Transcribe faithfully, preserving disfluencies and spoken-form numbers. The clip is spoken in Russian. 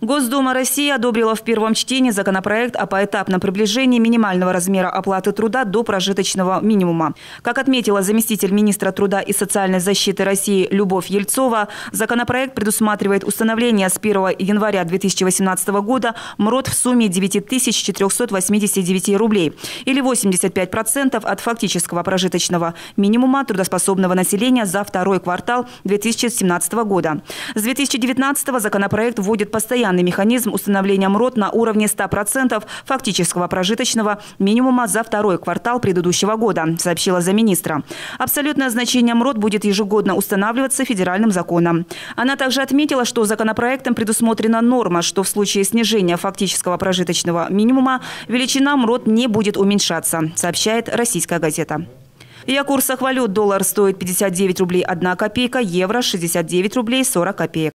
Госдума России одобрила в первом чтении законопроект о поэтапном приближении минимального размера оплаты труда до прожиточного минимума. Как отметила заместитель министра труда и социальной защиты России Любовь Ельцова, законопроект предусматривает установление с первого января две тысячи восемнадцатого года МРОТ в сумме девять тысяч четыреста восемьдесят девять рублей или восемьдесят пять процентов от фактического прожиточного минимума трудоспособного населения за второй квартал две тысячи семнадцатого года. С две тысячи девятнадцатого законопроект вводит постоянно механизм установления МРОТ на уровне ста процентов фактического прожиточного минимума за второй квартал предыдущего года, сообщила замминистра. Абсолютное значение МРОТ будет ежегодно устанавливаться федеральным законом. Она также отметила, что законопроектом предусмотрена норма, что в случае снижения фактического прожиточного минимума величина МРОТ не будет уменьшаться, сообщает «Российская газета». И о курсах валют. Доллар стоит пятьдесят девять рублей одна копейка, евро – шестьдесят девять рублей сорок копеек.